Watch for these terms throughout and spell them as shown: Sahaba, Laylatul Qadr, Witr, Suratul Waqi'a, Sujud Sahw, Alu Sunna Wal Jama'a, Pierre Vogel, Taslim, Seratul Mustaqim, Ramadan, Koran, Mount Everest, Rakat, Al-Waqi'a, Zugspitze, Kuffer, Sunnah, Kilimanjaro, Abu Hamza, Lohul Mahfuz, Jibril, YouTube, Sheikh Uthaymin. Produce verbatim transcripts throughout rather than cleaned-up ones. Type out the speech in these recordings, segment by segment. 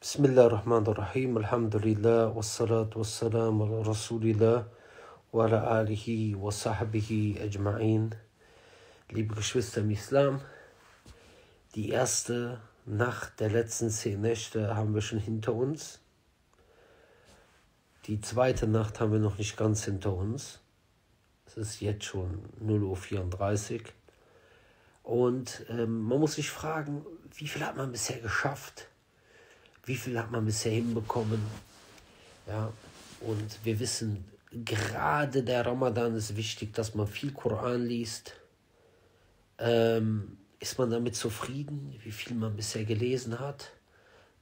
Bismillahirrahmanirrahim, alhamdulillah, wassalatu wassalamu ala rasulillah, wa ala alihi wa sahbihi ajma'in. Liebe Geschwister im Islam, die erste Nacht der letzten zehn Nächte haben wir schon hinter uns. Die zweite Nacht haben wir noch nicht ganz hinter uns. Es ist jetzt schon null Uhr vierunddreißig. Und ähm, man muss sich fragen, wie viel hat man bisher geschafft? Wie viel hat man bisher hinbekommen? Ja, und wir wissen, gerade der Ramadan ist wichtig, dass man viel Koran liest. Ähm, ist man damit zufrieden, wie viel man bisher gelesen hat?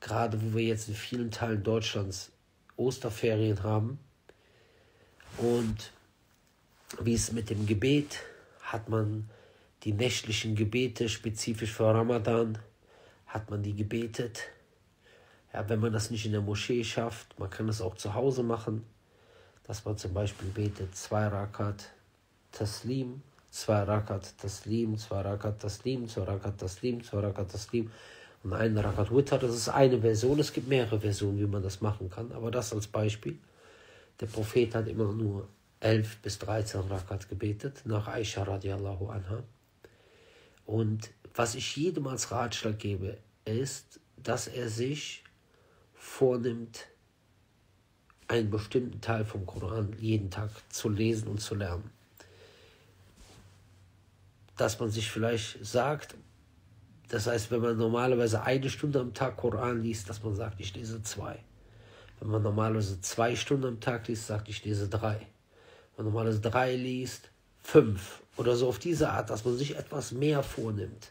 Gerade wo wir jetzt in vielen Teilen Deutschlands Osterferien haben. Und wie ist es mit dem Gebet? Hat man die nächtlichen Gebete spezifisch für Ramadan? Hat man die gebetet? Ja, wenn man das nicht in der Moschee schafft, man kann das auch zu Hause machen, dass man zum Beispiel betet, zwei Rakat Taslim, zwei Rakat Taslim, zwei Rakat Taslim, zwei Rakat Taslim, zwei Rakat Taslim und ein Rakat Witr. Das ist eine Version, es gibt mehrere Versionen, wie man das machen kann, aber das als Beispiel. Der Prophet hat immer nur elf bis dreizehn Rakat gebetet, nach Aisha radiallahu anha. Und was ich jedem als Ratschlag gebe, ist, dass er sich vornimmt, einen bestimmten Teil vom Koran jeden Tag zu lesen und zu lernen. Dass man sich vielleicht sagt, das heißt, wenn man normalerweise eine Stunde am Tag Koran liest, dass man sagt, ich lese zwei. Wenn man normalerweise zwei Stunden am Tag liest, sagt, ich lese drei. Wenn man normalerweise drei liest, fünf. Oder so auf diese Art, dass man sich etwas mehr vornimmt.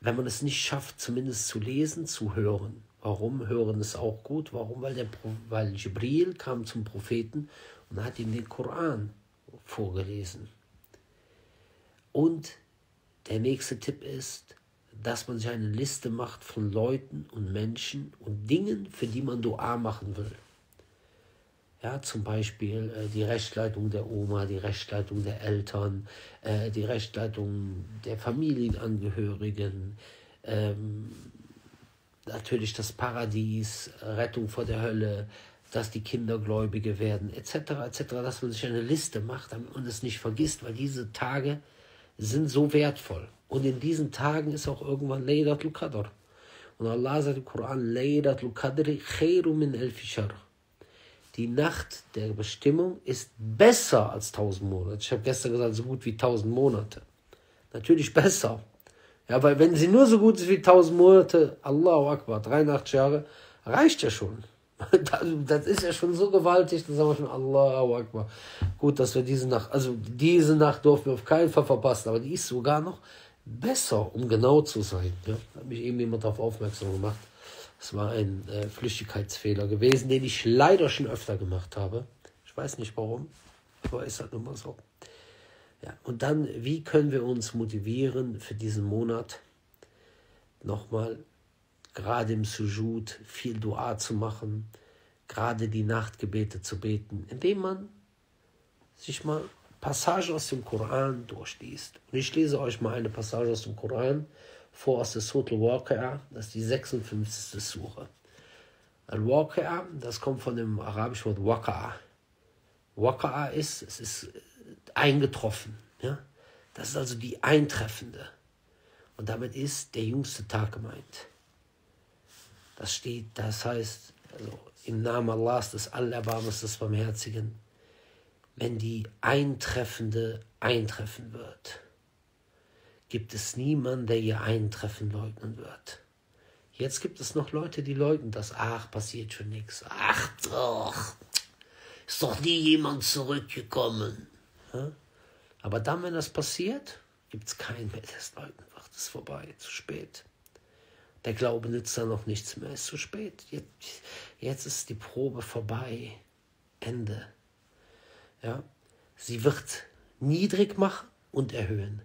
Wenn man es nicht schafft, zumindest zu lesen, zu hören. Warum? Hören ist auch gut. Warum? Weil, der, weil Jibril kam zum Propheten und hat ihm den Koran vorgelesen. Und der nächste Tipp ist, dass man sich eine Liste macht von Leuten und Menschen und Dingen, für die man Dua machen will. Ja, zum Beispiel äh, die Rechtsleitung der Oma, die Rechtsleitung der Eltern, äh, die Rechtsleitung der Familienangehörigen, ähm, natürlich das Paradies, Rettung vor der Hölle, dass die Kinder Gläubige werden, et cetera, et cetera, dass man sich eine Liste macht, damit man es nicht vergisst, weil diese Tage sind so wertvoll. Und in diesen Tagen ist auch irgendwann Laylatul Qadr. Und Allah sagt im Koran, Laylatul Qadri khairu min elfi shahr. Die Nacht der Bestimmung ist besser als tausend Monate. Ich habe gestern gesagt, so gut wie tausend Monate. Natürlich besser. Ja, weil wenn sie nur so gut ist wie tausend Monate, Allahu Akbar, dreiundachtzig Jahre, reicht ja schon. Das ist ja schon so gewaltig, dann sagen wir schon, Allahu Akbar. Gut, dass wir diese Nacht, also diese Nacht durften wir auf keinen Fall verpassen, aber die ist sogar noch besser, um genau zu sein. Ja, hat mich eben jemand darauf aufmerksam gemacht. Es war ein äh, Flüchtigkeitsfehler gewesen, den ich leider schon öfter gemacht habe. Ich weiß nicht warum, aber ist halt immer so. Ja, und dann, wie können wir uns motivieren für diesen Monat? Nochmal, gerade im Sujud viel Dua zu machen, gerade die Nachtgebete zu beten, indem man sich mal Passagen aus dem Koran durchliest. Und ich lese euch mal eine Passage aus dem Koran vor aus der Suratul Waqi'a, das ist die sechsundfünfzigste Sura. Al-Waqi'a, das kommt von dem arabischen Wort Waqa'a. Waqa'a ist, es ist eingetroffen. Ja? Das ist also die Eintreffende. Und damit ist der jüngste Tag gemeint. Das steht, das heißt, also im Namen Allahs, des Allerbarmers, des Barmherzigen, wenn die Eintreffende eintreffen wird, gibt es niemanden, der ihr Eintreffen leugnen wird. Jetzt gibt es noch Leute, die leugnen das. Ach, passiert schon nichts. Ach doch, ist doch nie jemand zurückgekommen. Ja? Aber dann, wenn das passiert, gibt es keinen mehr, der es leugnen wird. Es ist vorbei, zu spät. Der Glaube nützt dann noch nichts mehr, es ist zu spät. Jetzt, jetzt ist die Probe vorbei. Ende. Ja? Sie wird niedrig machen und erhöhen.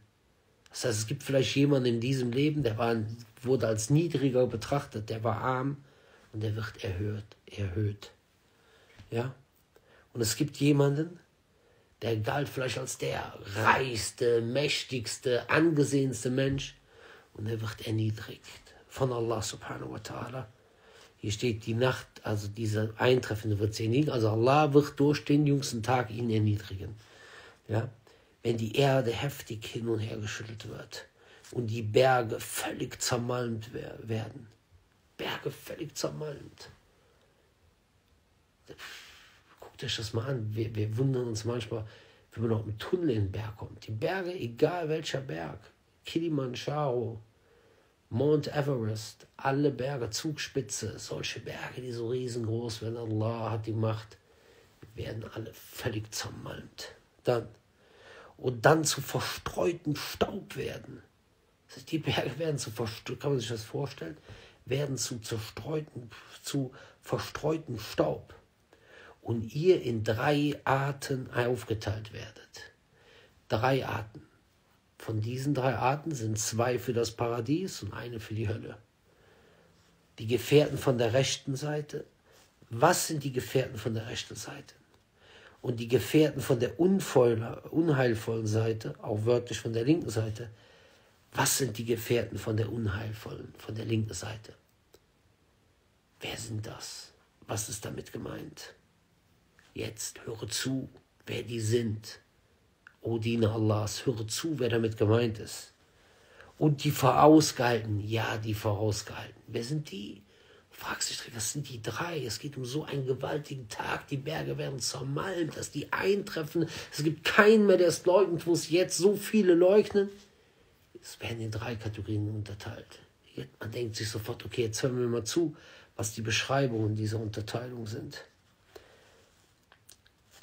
Das heißt, es gibt vielleicht jemanden in diesem Leben, der war, wurde als niedriger betrachtet, der war arm und der wird erhöht, erhöht. Ja? Und es gibt jemanden, der galt vielleicht als der reichste, mächtigste, angesehenste Mensch und der wird erniedrigt von Allah subhanahu wa ta'ala, Hier steht die Nacht, also diese Eintreffende wird sie erniedrigen. Also Allah wird durch den jüngsten Tag ihn erniedrigen. Ja? Wenn die Erde heftig hin und her geschüttelt wird und die Berge völlig zermalmt werden. Berge völlig zermalmt. Guckt euch das mal an. Wir, wir wundern uns manchmal, wenn man noch im Tunnel in den Berg kommt. Die Berge, egal welcher Berg, Kilimanjaro, Mount Everest, alle Berge, Zugspitze, solche Berge, die so riesengroß werden, Allah hat die Macht, werden alle völlig zermalmt. Dann. Und dann zu verstreutem Staub werden. Das heißt, die Berge werden zu verstreuten, kann man sich das vorstellen, werden zu zerstreuten, zu verstreutem Staub. Und ihr in drei Arten aufgeteilt werdet. Drei Arten. Von diesen drei Arten sind zwei für das Paradies und eine für die Hölle. Die Gefährten von der rechten Seite. Was sind die Gefährten von der rechten Seite? Und die Gefährten von der unheilvollen Seite, auch wörtlich von der linken Seite. Was sind die Gefährten von der unheilvollen, von der linken Seite? Wer sind das? Was ist damit gemeint? Jetzt höre zu, wer die sind. O Diener Allahs, höre zu, wer damit gemeint ist. Und die Vorausgehalten, ja, die Vorausgehalten. Wer sind die? Du fragst dich, was sind die drei? Es geht um so einen gewaltigen Tag. Die Berge werden zermalmt, dass die eintreffen. Es gibt keinen mehr, der es leugnet, wo es jetzt so viele leugnen. Es werden in drei Kategorien unterteilt. Man denkt sich sofort, okay, jetzt hören wir mal zu, was die Beschreibungen dieser Unterteilung sind.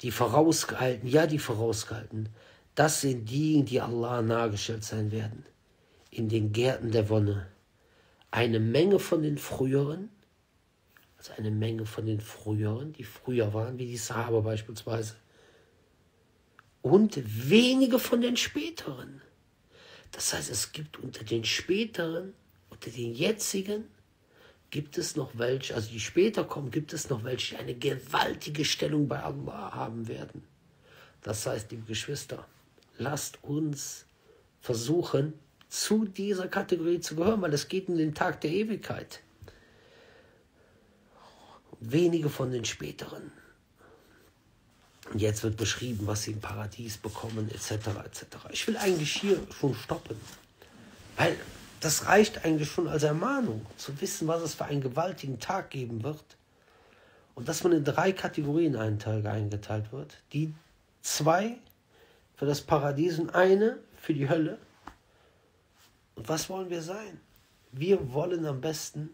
Die Vorausgehalten, ja, die Vorausgehalten, das sind die, die Allah nahegestellt sein werden, in den Gärten der Wonne. Eine Menge von den Früheren, also eine Menge von den Früheren, die früher waren, wie die Sahaba beispielsweise, und wenige von den Späteren. Das heißt, es gibt unter den Späteren, unter den jetzigen, gibt es noch welche, also die später kommen, gibt es noch welche, die eine gewaltige Stellung bei Allah haben werden. Das heißt, liebe Geschwister, lasst uns versuchen, zu dieser Kategorie zu gehören, weil es geht um den Tag der Ewigkeit. Wenige von den späteren. Und jetzt wird beschrieben, was sie im Paradies bekommen, et cetera et cetera. Ich will eigentlich hier schon stoppen, weil das reicht eigentlich schon als Ermahnung, zu wissen, was es für einen gewaltigen Tag geben wird. Und dass man in drei Kategorien eingeteilt wird. Die zwei für das Paradies und eine für die Hölle. Und was wollen wir sein? Wir wollen am besten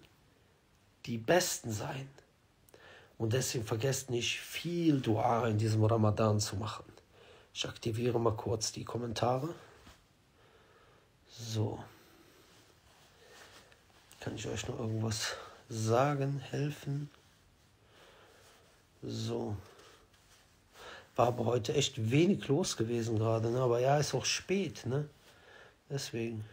die Besten sein. Und deswegen vergesst nicht, viel Dua in diesem Ramadan zu machen. Ich aktiviere mal kurz die Kommentare. So. Kann ich euch noch irgendwas sagen, helfen? So. War aber heute echt wenig los gewesen gerade, ne? Aber ja, ist auch spät, ne? Deswegen.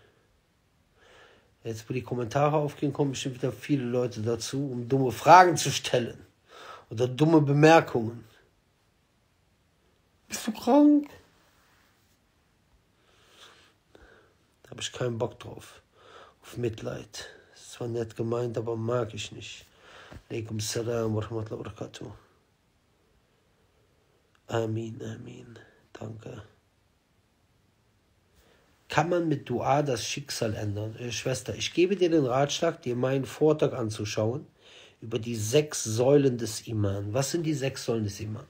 Jetzt, wo die Kommentare aufgehen, kommen bestimmt wieder viele Leute dazu, um dumme Fragen zu stellen. Oder dumme Bemerkungen. Bist du krank? Da habe ich keinen Bock drauf. Auf Mitleid. War nett gemeint, aber mag ich nicht. Alaikum salam wa rahmatullahi wa barakatuh. Amin, amin. Danke. Kann man mit Dua das Schicksal ändern? Äh, Schwester, ich gebe dir den Ratschlag, dir meinen Vortrag anzuschauen über die sechs Säulen des Iman. Was sind die sechs Säulen des Iman?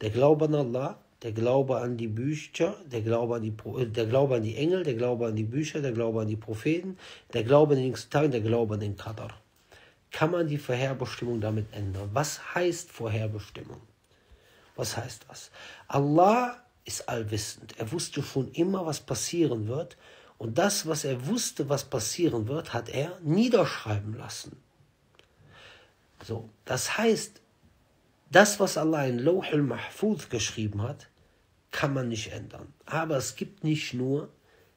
Der Glaube an Allah, der Glaube an die Bücher, der Glaube an die, der Glaube an die Engel, der Glaube an die Bücher, der Glaube an die Propheten, der Glaube an den jüngsten Tag, der Glaube an den Qadr. Kann man die Vorherbestimmung damit ändern? Was heißt Vorherbestimmung? Was heißt das? Allah ist allwissend. Er wusste schon immer, was passieren wird. Und das, was er wusste, was passieren wird, hat er niederschreiben lassen. So, das heißt, das, was Allah in Lohul Mahfuz geschrieben hat, kann man nicht ändern. Aber es gibt nicht nur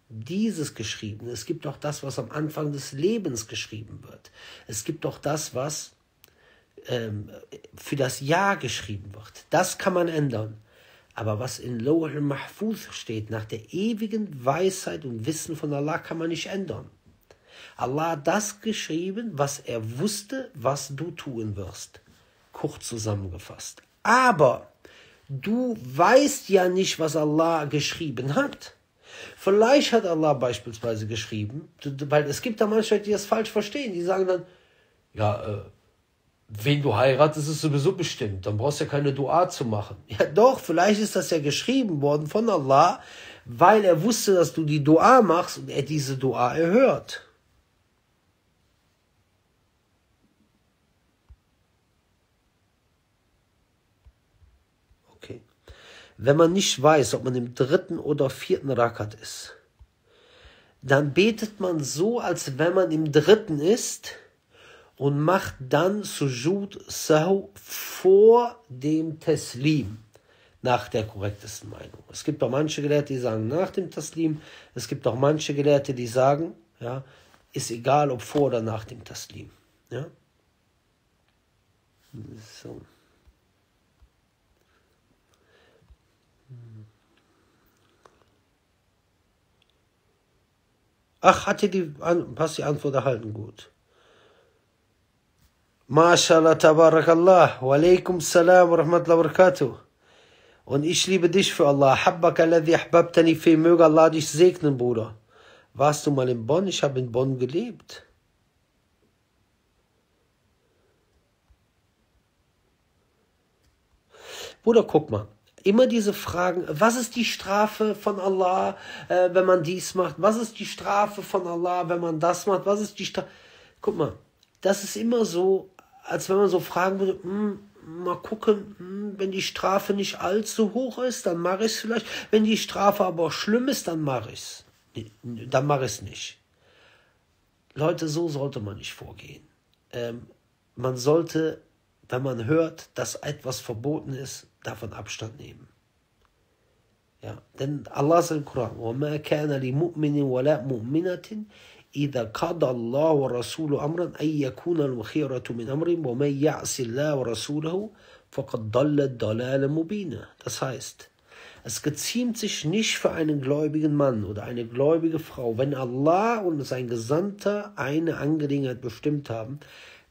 dieses Geschriebene, es gibt auch das, was am Anfang des Lebens geschrieben wird. Es gibt auch das, was ähm, für das Jahr geschrieben wird. Das kann man ändern. Aber was in Lohul Mahfuz steht, nach der ewigen Weisheit und Wissen von Allah, kann man nicht ändern. Allah hat das geschrieben, was er wusste, was du tun wirst. Kurz zusammengefasst. Aber du weißt ja nicht, was Allah geschrieben hat. Vielleicht hat Allah beispielsweise geschrieben, weil es gibt da manche, die das falsch verstehen. Die sagen dann, ja, äh, wen du heiratest, ist sowieso bestimmt. Dann brauchst du ja keine Dua zu machen. Ja doch, vielleicht ist das ja geschrieben worden von Allah, weil er wusste, dass du die Dua machst und er diese Dua erhört. Okay. Wenn man nicht weiß, ob man im dritten oder vierten Rakat ist, dann betet man so, als wenn man im dritten ist, und macht dann Sujud Sahw vor dem Taslim, nach der korrektesten Meinung. Es gibt auch manche Gelehrte, die sagen nach dem Taslim. Es gibt auch manche Gelehrte, die sagen, ja, ist egal, ob vor oder nach dem Taslim. Ja? So. Ach, hat die, hast die Antwort erhalten? Gut. MashaAllah, Tabarakallah, wa alaikum salam wa rahmatullahi wa barakatuh. Und ich liebe dich für Allah. Habbaka alladhi ahbabtani fi, möge Allah dich segnen, Bruder. Warst du mal in Bonn? Ich habe in Bonn gelebt. Bruder, guck mal. Immer diese Fragen, was ist die Strafe von Allah, äh, wenn man dies macht? Was ist die Strafe von Allah, wenn man das macht? Was ist die Strafe? Guck mal. Das ist immer so, als wenn man so fragen würde, mal gucken, mh, wenn die Strafe nicht allzu hoch ist, dann mache ich es vielleicht. Wenn die Strafe aber schlimm ist, dann mache ich es. Nee, dann mache ich es nicht. Leute, so sollte man nicht vorgehen. Ähm, man sollte, wenn man hört, dass etwas verboten ist, davon Abstand nehmen. Ja, denn Allah sagt im Koran, وَمَا كَانَ لِمُؤْمِنٍ وَلَا مُؤْمِنَةٍ إذا قضى الله ورسوله أمرا أن يكون الخيرة من أمرهم ومن يعص الله ورسوله فقد ضل ضلالا مبينا. Das heißt, es geziemt sich nicht für einen gläubigen Mann oder eine gläubige Frau, wenn Allah und sein Gesandter eine Angelegenheit bestimmt haben,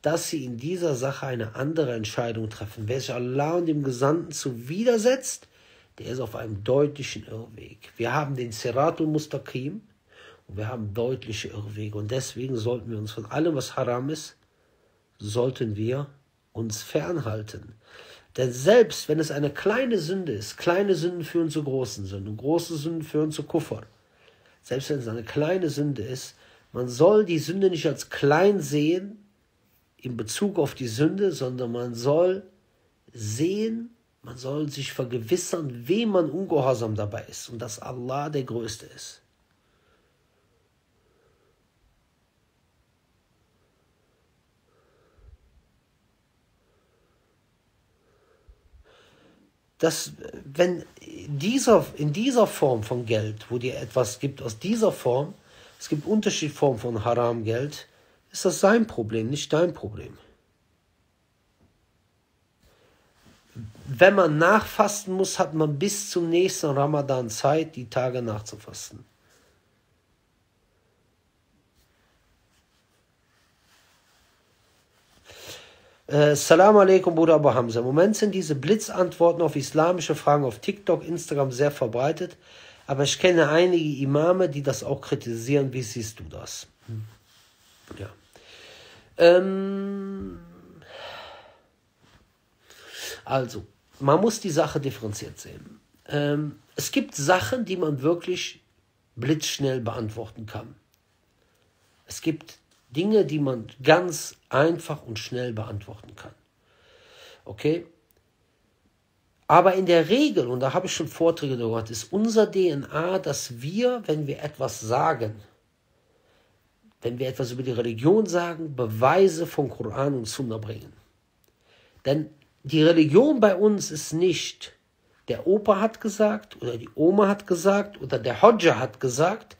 dass sie in dieser Sache eine andere Entscheidung treffen. Wer sich Allah und dem Gesandten zuwidersetzt, der ist auf einem deutlichen Irrweg. Wir haben den Seratul Mustaqim, wir haben deutliche Irrwege und deswegen sollten wir uns von allem, was haram ist, sollten wir uns fernhalten. Denn selbst wenn es eine kleine Sünde ist, kleine Sünden führen zu großen Sünden, große Sünden führen zu Kuffer. Selbst wenn es eine kleine Sünde ist, man soll die Sünde nicht als klein sehen in Bezug auf die Sünde, sondern man soll sehen, man soll sich vergewissern, wem man ungehorsam dabei ist und dass Allah der Größte ist. Dass, wenn dieser, in dieser Form von Geld, wo dir etwas gibt, aus dieser Form, es gibt unterschiedliche Formen von Haram-Geld, ist das sein Problem, nicht dein Problem. Wenn man nachfasten muss, hat man bis zum nächsten Ramadan Zeit, die Tage nachzufasten. Salam alaikum, Bruder Abu Hamza. Im Moment sind diese Blitzantworten auf islamische Fragen auf TikTok, Instagram sehr verbreitet. Aber ich kenne einige Imame, die das auch kritisieren. Wie siehst du das? Hm. Ja. Ähm, also, man muss die Sache differenziert sehen. Ähm, es gibt Sachen, die man wirklich blitzschnell beantworten kann. Es gibt Dinge, die man ganz einfach und schnell beantworten kann. Okay? Aber in der Regel, und da habe ich schon Vorträge darüber gemacht, ist unser D N A, dass wir, wenn wir etwas sagen, wenn wir etwas über die Religion sagen, Beweise von Koran und Sunna bringen. Denn die Religion bei uns ist nicht, der Opa hat gesagt, oder die Oma hat gesagt, oder der Hodja hat gesagt,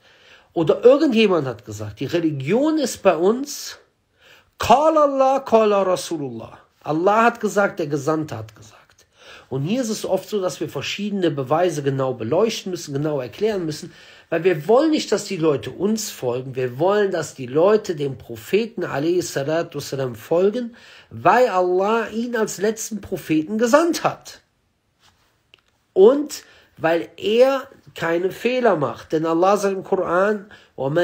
oder irgendjemand hat gesagt, die Religion ist bei uns, Qala Allah, Qala Rasulullah. Allah hat gesagt, der Gesandte hat gesagt. Und hier ist es oft so, dass wir verschiedene Beweise genau beleuchten müssen, genau erklären müssen. Weil wir wollen nicht, dass die Leute uns folgen. Wir wollen, dass die Leute dem Propheten alaihi salatu wassalam folgen, weil Allah ihn als letzten Propheten gesandt hat. Und weil er keine Fehler macht. Denn Allah sagt im Koran, er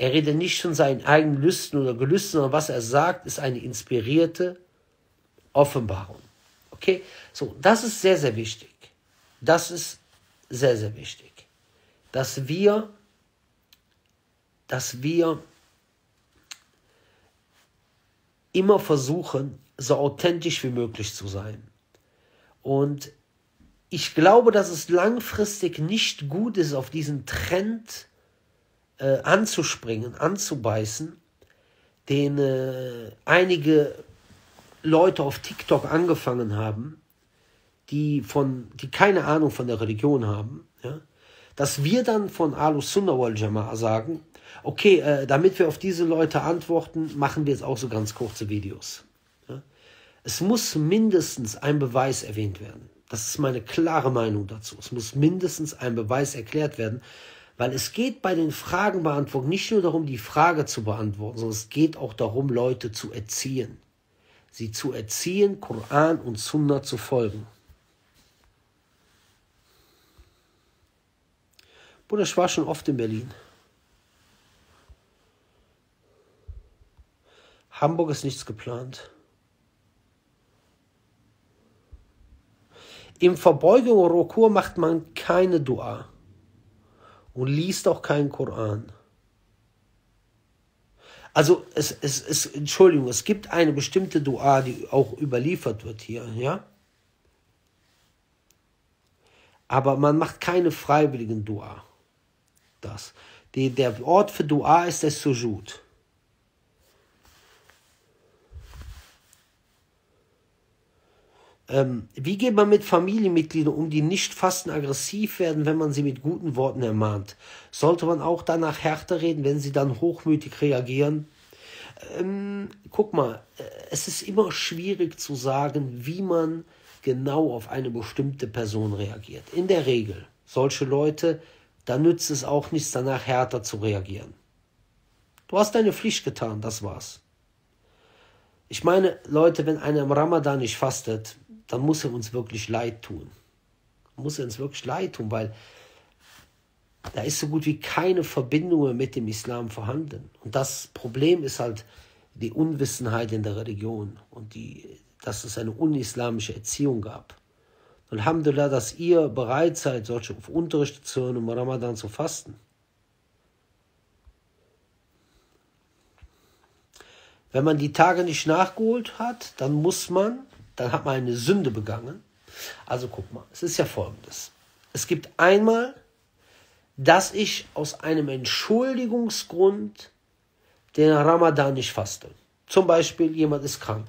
redet nicht von seinen eigenen Lüsten oder Gelüsten, sondern was er sagt, ist eine inspirierte Offenbarung. Okay? So, das ist sehr, sehr wichtig. Das ist sehr, sehr wichtig. Dass wir, dass wir immer versuchen, so authentisch wie möglich zu sein. Und ich glaube, dass es langfristig nicht gut ist, auf diesen Trend äh, anzuspringen, anzubeißen, den äh, einige Leute auf TikTok angefangen haben, die, von, die keine Ahnung von der Religion haben, ja? Dass wir dann von Alu Sunna Wal Jama'a sagen, okay, äh, damit wir auf diese Leute antworten, machen wir jetzt auch so ganz kurze Videos. Ja? Es muss mindestens ein Beweis erwähnt werden. Das ist meine klare Meinung dazu. Es muss mindestens ein Beweis erklärt werden, weil es geht bei den Fragenbeantwortungen nicht nur darum, die Frage zu beantworten, sondern es geht auch darum, Leute zu erziehen. Sie zu erziehen, Koran und Sunna zu folgen. Bruder, ich war schon oft in Berlin. Hamburg ist nichts geplant. Im Verbeugung und Rukur macht man keine Dua und liest auch keinen Koran. Also, es, es, es, Entschuldigung, es gibt eine bestimmte Dua, die auch überliefert wird hier, ja? Aber man macht keine freiwilligen Dua. Das. Die, der Ort für Dua ist der Sujud. Ähm, wie geht man mit Familienmitgliedern um, die nicht fasten, aggressiv werden, wenn man sie mit guten Worten ermahnt? Sollte man auch danach härter reden, wenn sie dann hochmütig reagieren? Ähm, guck mal, es ist immer schwierig zu sagen, wie man genau auf eine bestimmte Person reagiert. In der Regel, solche Leute, da nützt es auch nichts, danach härter zu reagieren. Du hast deine Pflicht getan, das war's. Ich meine, Leute, wenn einer im Ramadan nicht fastet, dann muss er uns wirklich leid tun. Muss er uns wirklich leid tun, weil da ist so gut wie keine Verbindung mehr mit dem Islam vorhanden. Und das Problem ist halt die Unwissenheit in der Religion und die, dass es eine unislamische Erziehung gab. Und Alhamdulillah, dass ihr bereit seid, solche Unterrichte zu hören, um Ramadan zu fasten. Wenn man die Tage nicht nachgeholt hat, dann muss man, dann hat man eine Sünde begangen. Also guck mal, es ist ja folgendes. Es gibt einmal, dass ich aus einem Entschuldigungsgrund den Ramadan nicht faste. Zum Beispiel, jemand ist krank.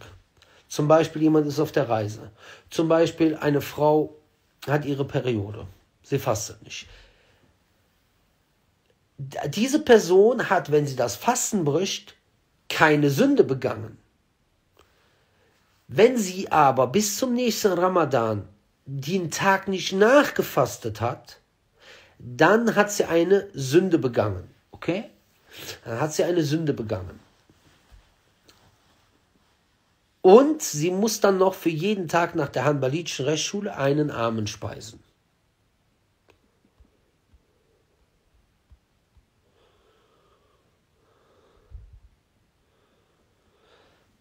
Zum Beispiel, jemand ist auf der Reise. Zum Beispiel, eine Frau hat ihre Periode. Sie fastet nicht. Diese Person hat, wenn sie das Fasten bricht, keine Sünde begangen. Wenn sie aber bis zum nächsten Ramadan den Tag nicht nachgefastet hat, dann hat sie eine Sünde begangen. Okay? Dann hat sie eine Sünde begangen. Und sie muss dann noch für jeden Tag nach der Hanbalitischen Rechtsschule einen Armen speisen.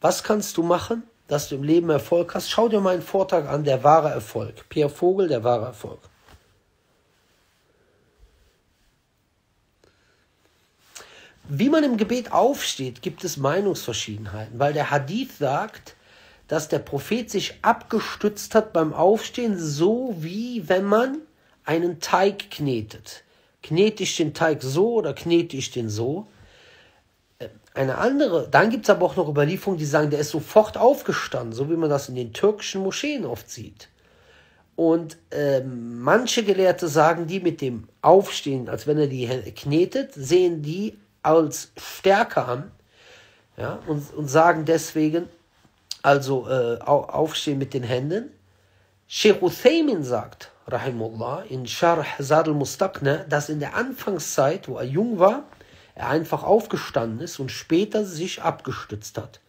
Was kannst du machen, dass du im Leben Erfolg hast? Schau dir meinen Vortrag an, der wahre Erfolg. Pierre Vogel, der wahre Erfolg. Wie man im Gebet aufsteht, gibt es Meinungsverschiedenheiten, weil der Hadith sagt, dass der Prophet sich abgestützt hat beim Aufstehen, so wie wenn man einen Teig knetet. Knete ich den Teig so oder knete ich den so? Eine andere, dann gibt es aber auch noch Überlieferungen, die sagen, der ist sofort aufgestanden, so wie man das in den türkischen Moscheen oft sieht. Und äh, manche Gelehrte sagen, die mit dem Aufstehen, als wenn er die Hände knetet, sehen die als stärker an, ja, und, und sagen deswegen, also äh, Aufstehen mit den Händen. Sheikh Uthaymin sagt, rahimullah, in Scharh Seratul Mustaqim, dass in der Anfangszeit, wo er jung war, er einfach aufgestanden ist und später sich abgestützt hat.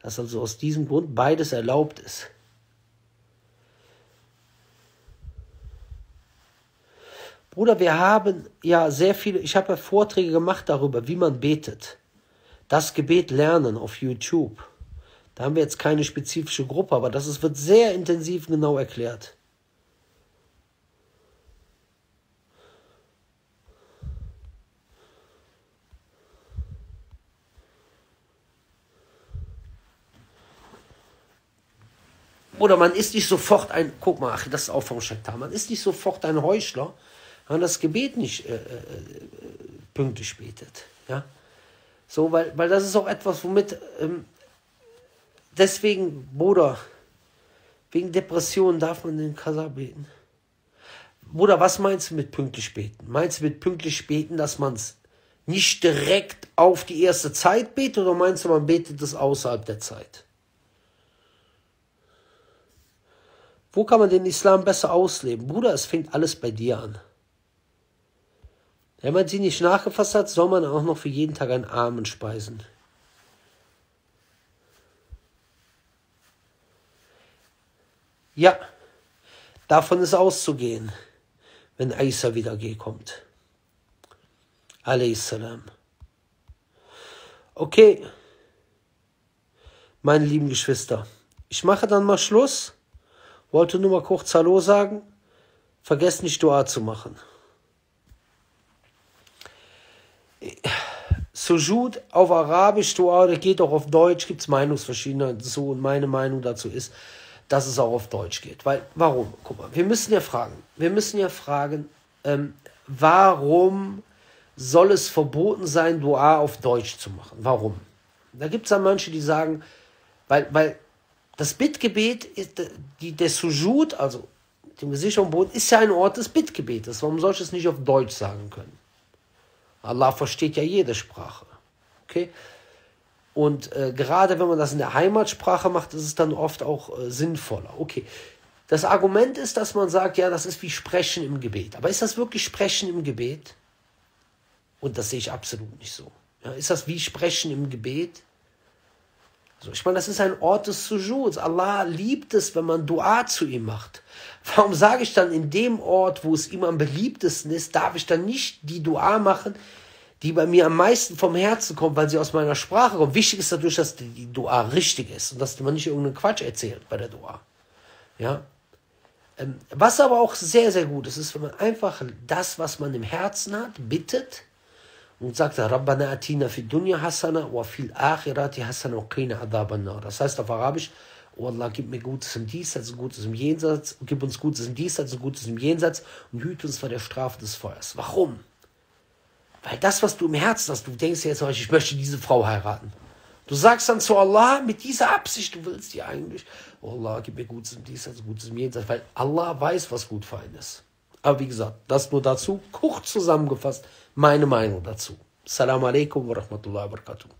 Dass also aus diesem Grund beides erlaubt ist. Bruder, wir haben ja sehr viele, ich habe ja Vorträge gemacht darüber, wie man betet. Das Gebet lernen auf YouTube. Da haben wir jetzt keine spezifische Gruppe, aber das ist, wird sehr intensiv genau erklärt. Oder man ist nicht sofort ein, guck mal, ach, das ist auch vom Shaitan, man ist nicht sofort ein Heuchler, wenn man das Gebet nicht äh, äh, pünktlich betet. Ja? So, weil, weil das ist auch etwas, womit, ähm, deswegen, Bruder, wegen Depressionen darf man den Qasar beten. Bruder, was meinst du mit pünktlich beten? Meinst du mit pünktlich beten, dass man es nicht direkt auf die erste Zeit betet, oder meinst du, man betet es außerhalb der Zeit? Wo kann man den Islam besser ausleben? Bruder, es fängt alles bei dir an. Wenn man sie nicht nachgefasst hat, soll man auch noch für jeden Tag einen Armen speisen. Ja, davon ist auszugehen, wenn Isa wieder kommt. Alaihissalam. Okay, meine lieben Geschwister, ich mache dann mal Schluss. Wollte nur mal kurz Hallo sagen. Vergesst nicht, Dua zu machen. Sujud auf Arabisch, Dua, das geht auch auf Deutsch. Gibt es Meinungsverschiedenheiten dazu. Und meine Meinung dazu ist, dass es auch auf Deutsch geht. Weil, warum? Guck mal, wir müssen ja fragen. Wir müssen ja fragen, ähm, warum soll es verboten sein, Dua auf Deutsch zu machen? Warum? Da gibt es dann manche, die sagen, weil, weil, das Bittgebet, die, der Sujud, also dem Gesicht am Boden, ist ja ein Ort des Bittgebetes. Warum soll ich es nicht auf Deutsch sagen können? Allah versteht ja jede Sprache. Okay? Und äh, gerade wenn man das in der Heimatsprache macht, ist es dann oft auch äh, sinnvoller. Okay. Das Argument ist, dass man sagt, ja, das ist wie Sprechen im Gebet. Aber ist das wirklich Sprechen im Gebet? Und das sehe ich absolut nicht so. Ja, ist das wie Sprechen im Gebet? Ich meine, das ist ein Ort des Sujuds. Allah liebt es, wenn man Dua zu ihm macht. Warum sage ich dann, in dem Ort, wo es ihm am beliebtesten ist, darf ich dann nicht die Dua machen, die bei mir am meisten vom Herzen kommt, weil sie aus meiner Sprache kommt? Wichtig ist dadurch, dass die Dua richtig ist und dass man nicht irgendeinen Quatsch erzählt bei der Dua. Ja? Was aber auch sehr, sehr gut ist, ist, wenn man einfach das, was man im Herzen hat, bittet, und sagt er, Rabbana atina fi dunya hasana wa fil akhirati hasana wa qina adhaban nar. Das heißt auf Arabisch, oh Allah, gib mir Gutes im Diesseits und Gutes im Jenseits, gib uns Gutes im Diesseits und Gutes im Jenseits und hüte uns vor der Strafe des Feuers. Warum? Weil das, was du im Herzen hast, du denkst jetzt, ich möchte diese Frau heiraten. Du sagst dann zu Allah mit dieser Absicht, du willst die eigentlich, oh Allah, gib mir Gutes im Diesseits und Gutes im Jenseits, weil Allah weiß, was gut für einen ist. Aber wie gesagt, das nur dazu, kurz zusammengefasst, meine Meinung dazu. Assalamu alaikum wa rahmatullahi wa barakatuh.